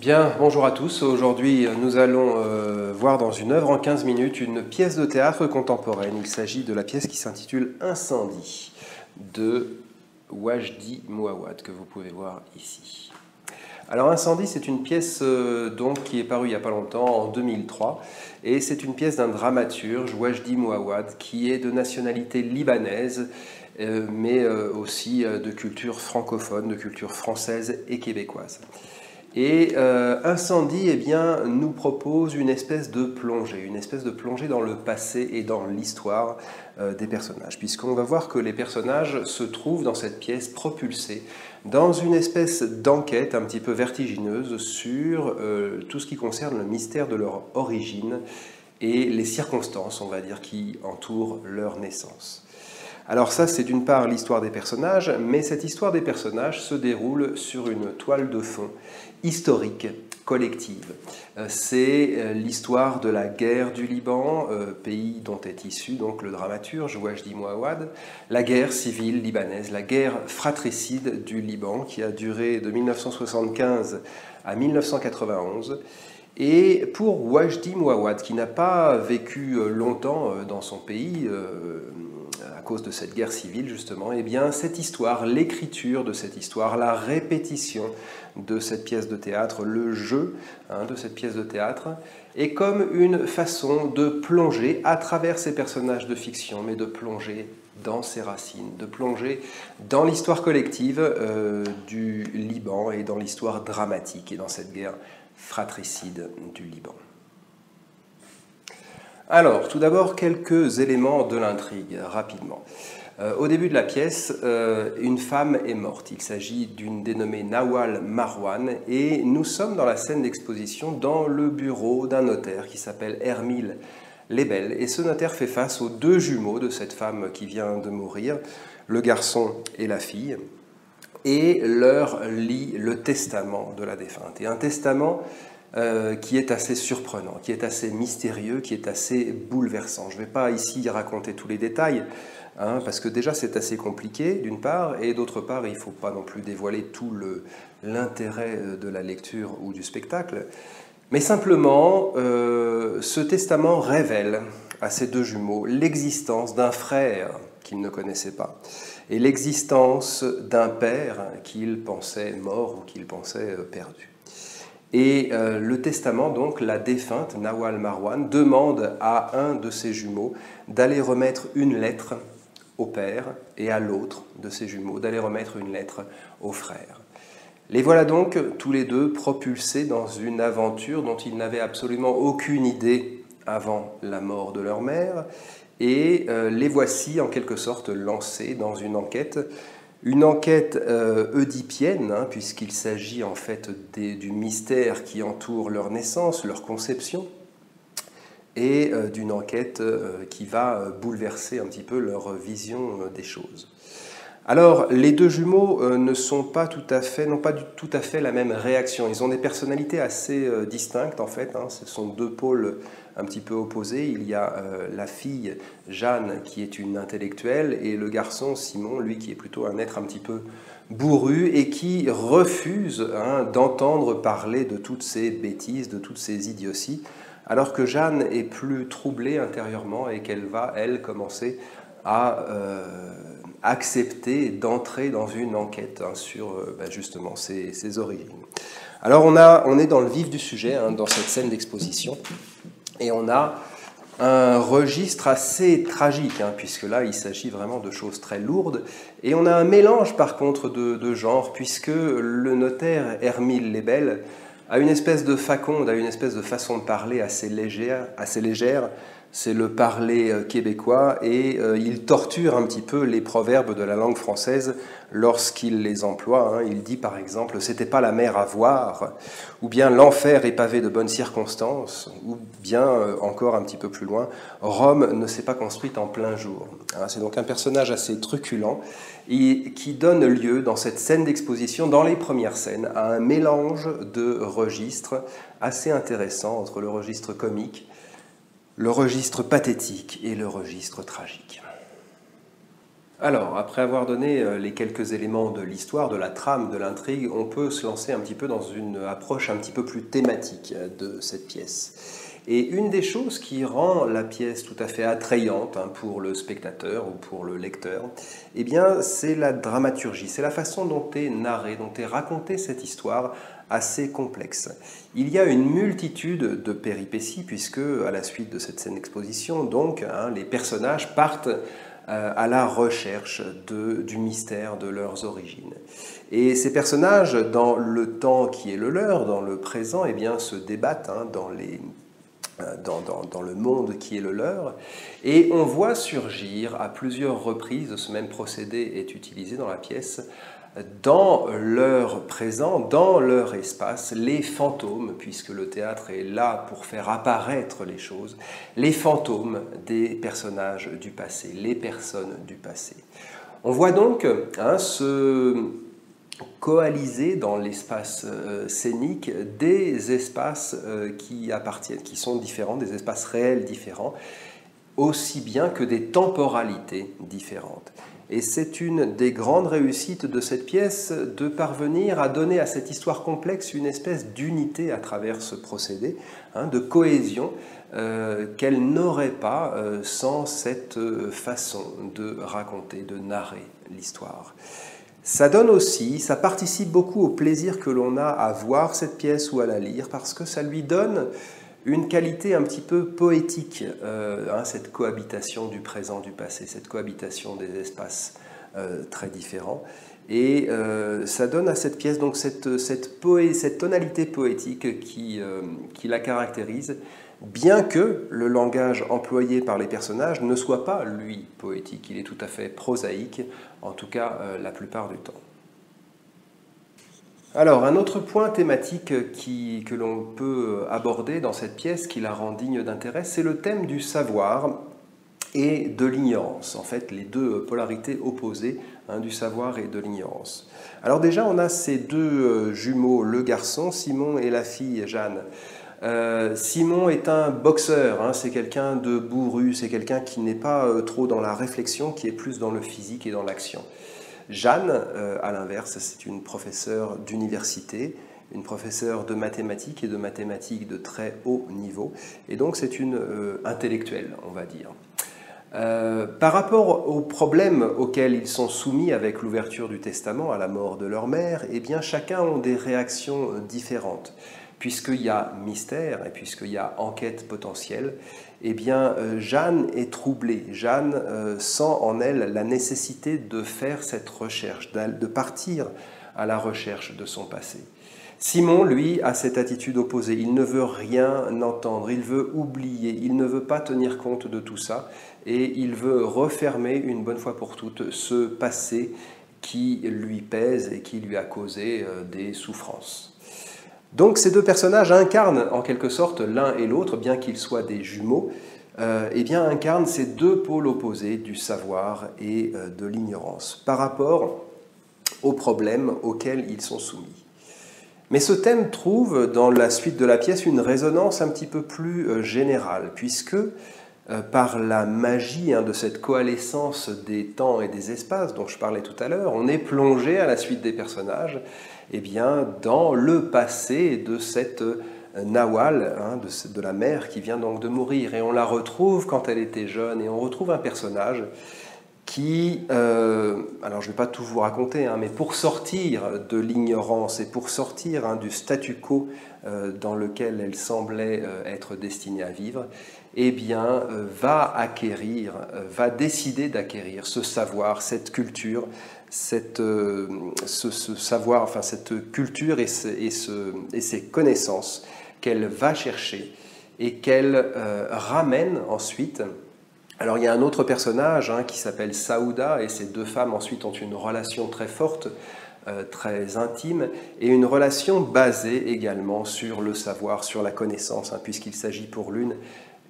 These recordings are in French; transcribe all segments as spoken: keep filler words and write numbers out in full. Bien, bonjour à tous. Aujourd'hui, nous allons euh, voir dans une œuvre en quinze minutes une pièce de théâtre contemporaine. Il s'agit de la pièce qui s'intitule « Incendies » de Wajdi Mouawad, que vous pouvez voir ici. Alors, « Incendies », c'est une pièce euh, donc, qui est parue il n'y a pas longtemps, en deux mille trois, et c'est une pièce d'un dramaturge, Wajdi Mouawad, qui est de nationalité libanaise, euh, mais euh, aussi euh, de culture francophone, de culture française et québécoise. Et euh, Incendie, eh bien, nous propose une espèce de plongée, une espèce de plongée dans le passé et dans l'histoire euh, des personnages, puisqu'on va voir que les personnages se trouvent dans cette pièce propulsés dans une espèce d'enquête un petit peu vertigineuse sur euh, tout ce qui concerne le mystère de leur origine et les circonstances, on va dire, qui entourent leur naissance. Alors ça, c'est d'une part l'histoire des personnages, mais cette histoire des personnages se déroule sur une toile de fond historique, collective. C'est l'histoire de la guerre du Liban, pays dont est issu donc le dramaturge Wajdi Mouawad, la guerre civile libanaise, la guerre fratricide du Liban qui a duré de mille neuf cent soixante-quinze à mille neuf cent quatre-vingt-onze. Et pour Wajdi Mouawad, qui n'a pas vécu longtemps dans son pays, à cause de cette guerre civile justement, eh bien cette histoire, l'écriture de cette histoire, la répétition de cette pièce de théâtre, le jeu hein, de cette pièce de théâtre, est comme une façon de plonger à travers ces personnages de fiction, mais de plonger dans ses racines, de plonger dans l'histoire collective euh, du Liban et dans l'histoire dramatique et dans cette guerre fratricide du Liban. Alors, tout d'abord, quelques éléments de l'intrigue, rapidement. Euh, au début de la pièce, euh, une femme est morte. Il s'agit d'une dénommée Nawal Marwan, et nous sommes dans la scène d'exposition dans le bureau d'un notaire qui s'appelle Hermile Lebel. Et ce notaire fait face aux deux jumeaux de cette femme qui vient de mourir, le garçon et la fille, et leur lit le testament de la défunte. Et un testament Euh, qui est assez surprenant, qui est assez mystérieux, qui est assez bouleversant. Je ne vais pas ici raconter tous les détails, hein, parce que déjà c'est assez compliqué d'une part, et d'autre part il ne faut pas non plus dévoiler tout l'intérêt de la lecture ou du spectacle. Mais simplement, euh, ce testament révèle à ces deux jumeaux l'existence d'un frère qu'ils ne connaissaient pas, et l'existence d'un père qu'ils pensaient mort ou qu'ils pensaient perdu. Et euh, le testament, donc, la défunte, Nawal Marwan, demande à un de ses jumeaux d'aller remettre une lettre au père et à l'autre de ses jumeaux, d'aller remettre une lettre au frère. Les voilà donc tous les deux propulsés dans une aventure dont ils n'avaient absolument aucune idée avant la mort de leur mère, et euh, les voici en quelque sorte lancés dans une enquête Une enquête euh, oedipienne, hein, puisqu'il s'agit en fait des, du mystère qui entoure leur naissance, leur conception, et euh, d'une enquête euh, qui va bouleverser un petit peu leur vision euh, des choses. Alors, les deux jumeaux euh, ne sont pas tout à fait, n'ont pas du, tout à fait la même réaction. Ils ont des personnalités assez euh, distinctes en fait, hein, ce sont deux pôles un petit peu opposés. Il y a euh, la fille, Jeanne, qui est une intellectuelle, et le garçon, Simon, lui, qui est plutôt un être un petit peu bourru et qui refuse hein, d'entendre parler de toutes ces bêtises, de toutes ces idioties, alors que Jeanne est plus troublée intérieurement et qu'elle va, elle, commencer à euh, accepter d'entrer dans une enquête hein, sur euh, ben justement ses, ses origines. Alors on, a, on est dans le vif du sujet, hein, dans cette scène d'exposition. Et on a un registre assez tragique, hein, puisque là, il s'agit vraiment de choses très lourdes. Et on a un mélange, par contre, de, de genres, puisque le notaire Hermile Lebel a une espèce de faconde, a une espèce de façon de parler assez légère. Assez légère. C'est le parler québécois, et euh, il torture un petit peu les proverbes de la langue française lorsqu'il les emploie. Hein. Il dit par exemple « c'était pas la mer à voir », ou bien « l'enfer est pavé de bonnes circonstances », ou bien euh, encore un petit peu plus loin « Rome ne s'est pas construite en plein jour ». Hein. C'est donc un personnage assez truculent, et qui donne lieu dans cette scène d'exposition, dans les premières scènes, à un mélange de registres assez intéressant entre le registre comique, le registre pathétique et le registre tragique. Alors, après avoir donné les quelques éléments de l'histoire, de la trame, de l'intrigue, on peut se lancer un petit peu dans une approche un petit peu plus thématique de cette pièce. Et une des choses qui rend la pièce tout à fait attrayante hein, pour le spectateur ou pour le lecteur, eh bien, c'est la dramaturgie, c'est la façon dont est narrée, dont est racontée cette histoire assez complexe. Il y a une multitude de péripéties puisque, à la suite de cette scène d'exposition, donc, hein, les personnages partent à la recherche de, du mystère de leurs origines. Et ces personnages, dans le temps qui est le leur, dans le présent, eh bien, se débattent hein, dans, les, dans, dans, dans le monde qui est le leur, et on voit surgir à plusieurs reprises, ce même procédé est utilisé dans la pièce, dans leur présent, dans leur espace, les fantômes, puisque le théâtre est là pour faire apparaître les choses, les fantômes des personnages du passé, les personnes du passé. On voit donc hein, se coaliser dans l'espace euh, scénique des espaces euh, qui appartiennent, qui sont différents, des espaces réels différents, aussi bien que des temporalités différentes. Et c'est une des grandes réussites de cette pièce de parvenir à donner à cette histoire complexe une espèce d'unité à travers ce procédé, hein, de cohésion euh, qu'elle n'aurait pas euh, sans cette euh, façon de raconter, de narrer l'histoire. Ça donne aussi, ça participe beaucoup au plaisir que l'on a à voir cette pièce ou à la lire parce que ça lui donne une qualité un petit peu poétique, euh, hein, cette cohabitation du présent, du passé, cette cohabitation des espaces euh, très différents. Et euh, ça donne à cette pièce donc cette, cette, poé cette tonalité poétique qui, euh, qui la caractérise, bien que le langage employé par les personnages ne soit pas, lui, poétique. Il est tout à fait prosaïque, en tout cas euh, la plupart du temps. Alors, un autre point thématique qui, que l'on peut aborder dans cette pièce, qui la rend digne d'intérêt, c'est le thème du savoir et de l'ignorance. En fait, les deux polarités opposées, hein, du savoir et de l'ignorance. Alors déjà, on a ces deux jumeaux, le garçon, Simon, et la fille, Jeanne. Euh, Simon est un boxeur, hein, c'est quelqu'un de bourru, c'est quelqu'un qui n'est pas euh, trop dans la réflexion, qui est plus dans le physique et dans l'action. Jeanne, euh, à l'inverse, c'est une professeure d'université, une professeure de mathématiques et de mathématiques de très haut niveau. Et donc, c'est une euh, intellectuelle, on va dire. Euh, par rapport aux problèmes auxquels ils sont soumis avec l'ouverture du testament à la mort de leur mère, eh bien, chacun a des réactions différentes. Puisqu'il y a mystère et puisqu'il y a enquête potentielle, eh bien, Jeanne est troublée. Jeanne euh, sent en elle la nécessité de faire cette recherche, de partir à la recherche de son passé. Simon, lui, a cette attitude opposée. Il ne veut rien entendre, il veut oublier, il ne veut pas tenir compte de tout ça et il veut refermer une bonne fois pour toutes ce passé qui lui pèse et qui lui a causé euh, des souffrances. Donc ces deux personnages incarnent en quelque sorte l'un et l'autre, bien qu'ils soient des jumeaux, euh, eh bien incarnent ces deux pôles opposés du savoir et euh, de l'ignorance par rapport aux problèmes auxquels ils sont soumis. Mais ce thème trouve dans la suite de la pièce une résonance un petit peu plus euh, générale, puisque euh, par la magie hein, de cette coalescence des temps et des espaces dont je parlais tout à l'heure, on est plongé à la suite des personnages eh bien, dans le passé de cette Nawal, hein, de, de la mère qui vient donc de mourir. Et on la retrouve quand elle était jeune, et on retrouve un personnage qui, euh, alors je ne vais pas tout vous raconter, hein, mais pour sortir de l'ignorance et pour sortir hein, du statu quo euh, dans lequel elle semblait euh, être destinée à vivre, eh bien, euh, va acquérir, euh, va décider d'acquérir ce savoir, cette culture, Cette, euh, ce, ce savoir, enfin cette culture et, ce, et, ce, et ces connaissances qu'elle va chercher et qu'elle euh, ramène ensuite. Alors il y a un autre personnage hein, qui s'appelle Saouda et ces deux femmes ensuite ont une relation très forte, euh, très intime et une relation basée également sur le savoir, sur la connaissance hein, puisqu'il s'agit pour l'une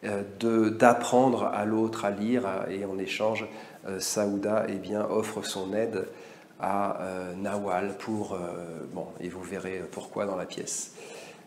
euh, d'apprendre à l'autre à lire et en échange Saouda eh bien, offre son aide à euh, Nawal pour, euh, bon, et vous verrez pourquoi dans la pièce.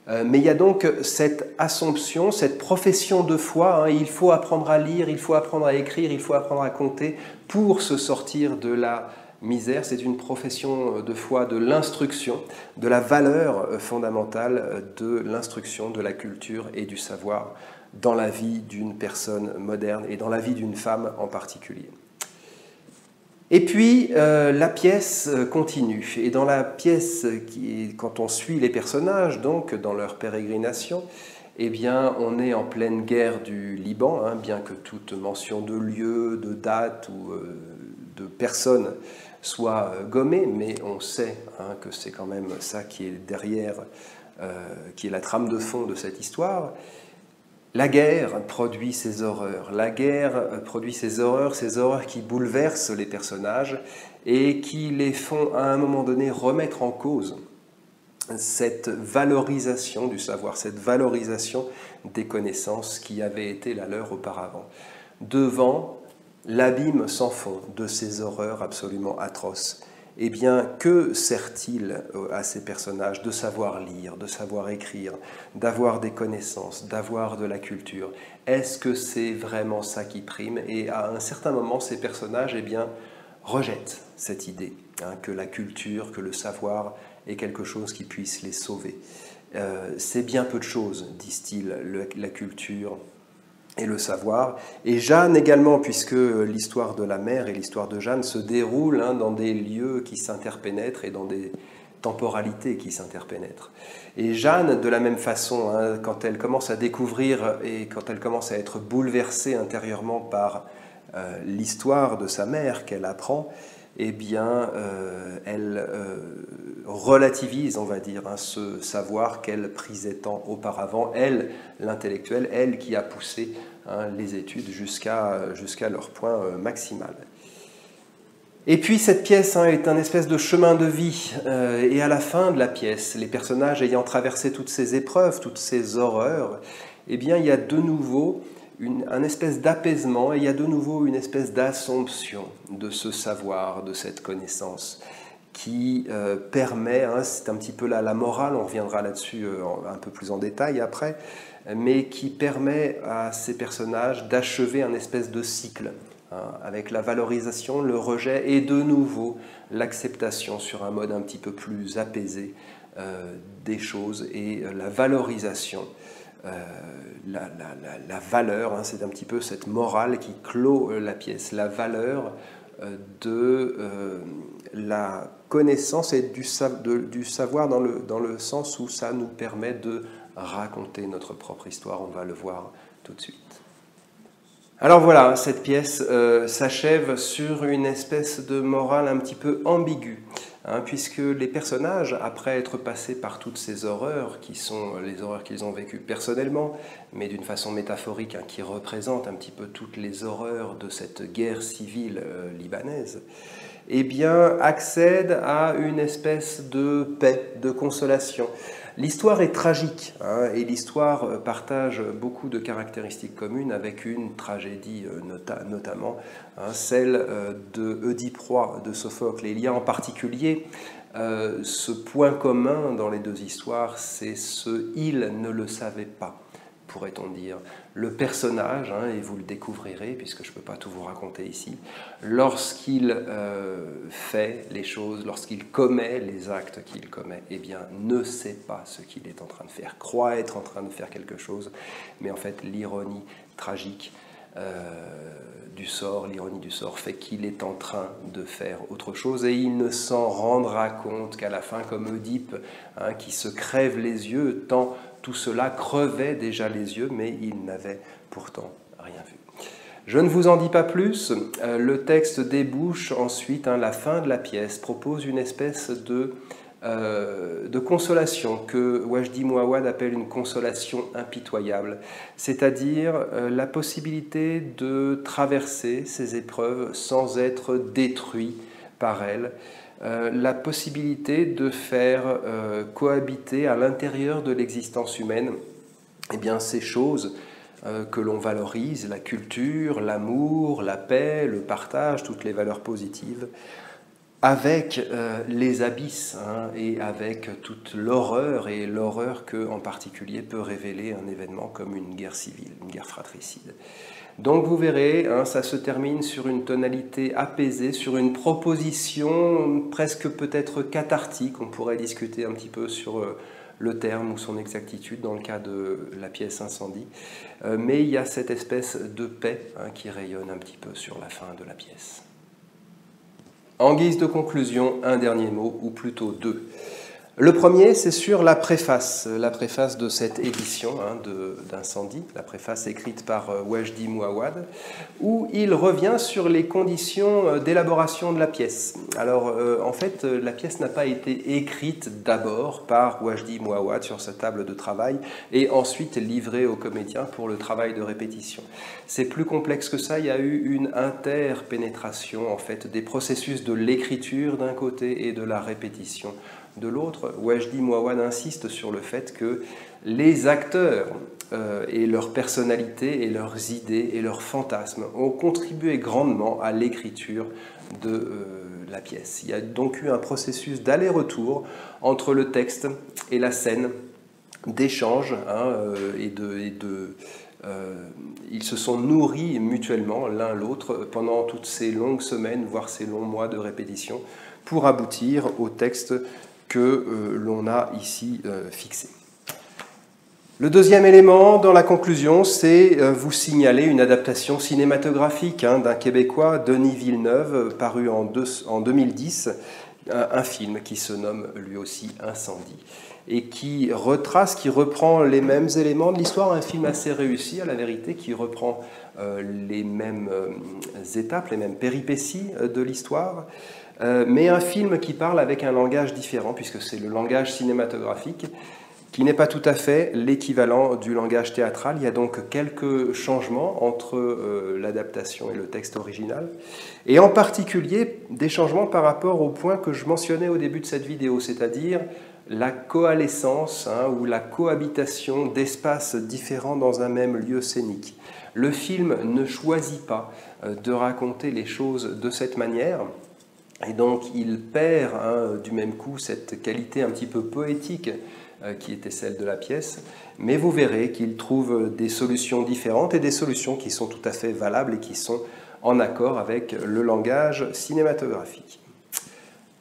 Euh, mais il y a donc cette assomption, cette profession de foi, hein, il faut apprendre à lire, il faut apprendre à écrire, il faut apprendre à compter pour se sortir de la misère. C'est une profession de foi, de l'instruction, de la valeur fondamentale de l'instruction, de la culture et du savoir dans la vie d'une personne moderne et dans la vie d'une femme en particulier. Et puis, euh, la pièce continue. Et dans la pièce, qui est, quand on suit les personnages, donc, dans leur pérégrination, eh bien, on est en pleine guerre du Liban, hein, bien que toute mention de lieu, de date ou euh, de personne soit euh, gommée, mais on sait hein, que c'est quand même ça qui est derrière, euh, qui est la trame de fond de cette histoire. La guerre produit ses horreurs, la guerre produit ses horreurs, ces horreurs qui bouleversent les personnages et qui les font à un moment donné remettre en cause cette valorisation du savoir, cette valorisation des connaissances qui avait été la leur auparavant. Devant l'abîme sans fond de ces horreurs absolument atroces, eh bien, que sert-il à ces personnages de savoir lire, de savoir écrire, d'avoir des connaissances, d'avoir de la culture? Est-ce que c'est vraiment ça qui prime? Et à un certain moment, ces personnages eh bien, rejettent cette idée hein, que la culture, que le savoir est quelque chose qui puisse les sauver. Euh, c'est bien peu de choses, disent-ils, la culture et le savoir, et Jeanne également, puisque l'histoire de la mère et l'histoire de Jeanne se déroulent hein, dans des lieux qui s'interpénètrent et dans des temporalités qui s'interpénètrent. Et Jeanne, de la même façon, hein, quand elle commence à découvrir et quand elle commence à être bouleversée intérieurement par euh, l'histoire de sa mère qu'elle apprend, eh bien, euh, elle euh, relativise, on va dire, hein, ce savoir qu'elle prisait tant auparavant, elle, l'intellectuelle, elle qui a poussé hein, les études jusqu'à jusqu'à leur point euh, maximal. Et puis, cette pièce hein, est un espèce de chemin de vie, euh, et à la fin de la pièce, les personnages ayant traversé toutes ces épreuves, toutes ces horreurs, eh bien, il y a de nouveau Une, un espèce d'apaisement, et il y a de nouveau une espèce d'assomption de ce savoir, de cette connaissance, qui euh, permet, hein, c'est un petit peu la, la morale, on reviendra là-dessus euh, un peu plus en détail après, mais qui permet à ces personnages d'achever un espèce de cycle, hein, avec la valorisation, le rejet, et de nouveau l'acceptation sur un mode un petit peu plus apaisé euh, des choses, et euh, la valorisation. Euh, la, la, la, la valeur, hein, c'est un petit peu cette morale qui clôt euh, la pièce, la valeur euh, de euh, la connaissance et du, sa de, du savoir dans le, dans le sens où ça nous permet de raconter notre propre histoire, on va le voir tout de suite. Alors voilà, cette pièce euh, s'achève sur une espèce de morale un petit peu ambiguë. Hein, puisque les personnages, après être passés par toutes ces horreurs, qui sont les horreurs qu'ils ont vécues personnellement, mais d'une façon métaphorique, hein, qui représentent un petit peu toutes les horreurs de cette guerre civile euh, libanaise, eh bien, accèdent à une espèce de paix, de consolation. L'histoire est tragique, hein, et l'histoire partage beaucoup de caractéristiques communes avec une tragédie nota notamment, hein, celle de Oedipe roi de Sophocle. Et il y a en particulier euh, ce point commun dans les deux histoires, c'est ce « il ne le savait pas », pourrait-on dire. Le personnage, hein, et vous le découvrirez, puisque je ne peux pas tout vous raconter ici, lorsqu'il euh, fait les choses, lorsqu'il commet les actes qu'il commet, eh bien, ne sait pas ce qu'il est en train de faire, croit être en train de faire quelque chose, mais en fait, l'ironie tragique euh, du sort, l'ironie du sort fait qu'il est en train de faire autre chose, et il ne s'en rendra compte qu'à la fin, comme Oedipe, hein, qui se crève les yeux, tant tout cela crevait déjà les yeux, mais il n'avait pourtant rien vu. Je ne vous en dis pas plus, euh, le texte débouche ensuite, hein, la fin de la pièce propose une espèce de, euh, de consolation que Wajdi Mouawad appelle une consolation impitoyable, c'est-à-dire euh, la possibilité de traverser ces épreuves sans être détruit par elles, Euh, la possibilité de faire euh, cohabiter à l'intérieur de l'existence humaine eh bien, ces choses euh, que l'on valorise, la culture, l'amour, la paix, le partage, toutes les valeurs positives, avec euh, les abysses, hein, et avec toute l'horreur, et l'horreur que, en particulier, peut révéler un événement comme une guerre civile, une guerre fratricide. Donc vous verrez, hein, ça se termine sur une tonalité apaisée, sur une proposition presque peut-être cathartique. On pourrait discuter un petit peu sur euh, le terme ou son exactitude dans le cas de la pièce Incendie. Euh, mais il y a cette espèce de paix, hein, qui rayonne un petit peu sur la fin de la pièce. En guise de conclusion, un dernier mot, ou plutôt deux. Le premier, c'est sur la préface, la préface de cette édition, hein, d'Incendie, la préface écrite par euh, Wajdi Mouawad, où il revient sur les conditions euh, d'élaboration de la pièce. Alors, euh, en fait, euh, la pièce n'a pas été écrite d'abord par Wajdi Mouawad sur sa table de travail et ensuite livrée aux comédiens pour le travail de répétition. C'est plus complexe que ça, il y a eu une interpénétration, en fait, des processus de l'écriture d'un côté et de la répétition de l'autre. Wajdi Mouawad insiste sur le fait que les acteurs euh, et leurs personnalités et leurs idées et leurs fantasmes ont contribué grandement à l'écriture de euh, la pièce. Il y a donc eu un processus d'aller-retour entre le texte et la scène, d'échange, hein, euh, et de... Et de Euh, ils se sont nourris mutuellement l'un l'autre pendant toutes ces longues semaines, voire ces longs mois de répétition, pour aboutir au texte que euh, l'on a ici euh, fixé. Le deuxième élément dans la conclusion, c'est euh, vous signaler une adaptation cinématographique, hein, d'un Québécois, Denis Villeneuve, paru en, deux, en deux mille dix, un, un film qui se nomme lui aussi Incendie, et qui retrace, qui reprend les mêmes éléments de l'histoire, un film assez réussi à la vérité, qui reprend euh, les mêmes euh, étapes, les mêmes péripéties euh, de l'histoire, euh, mais un film qui parle avec un langage différent, puisque c'est le langage cinématographique, qui n'est pas tout à fait l'équivalent du langage théâtral. Il y a donc quelques changements entre euh, l'adaptation et le texte original, et en particulier des changements par rapport au point que je mentionnais au début de cette vidéo, c'est-à-dire la coalescence, hein, ou la cohabitation d'espaces différents dans un même lieu scénique. Le film ne choisit pas de raconter les choses de cette manière, et donc il perd, hein, du même coup cette qualité un petit peu poétique euh, qui était celle de la pièce, mais vous verrez qu'il trouve des solutions différentes, et des solutions qui sont tout à fait valables et qui sont en accord avec le langage cinématographique.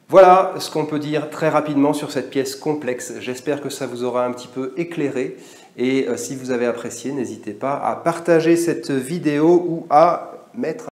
Voilà ce qu'on peut dire très rapidement sur cette pièce complexe. J'espère que ça vous aura un petit peu éclairé, et si vous avez apprécié, n'hésitez pas à partager cette vidéo ou à mettre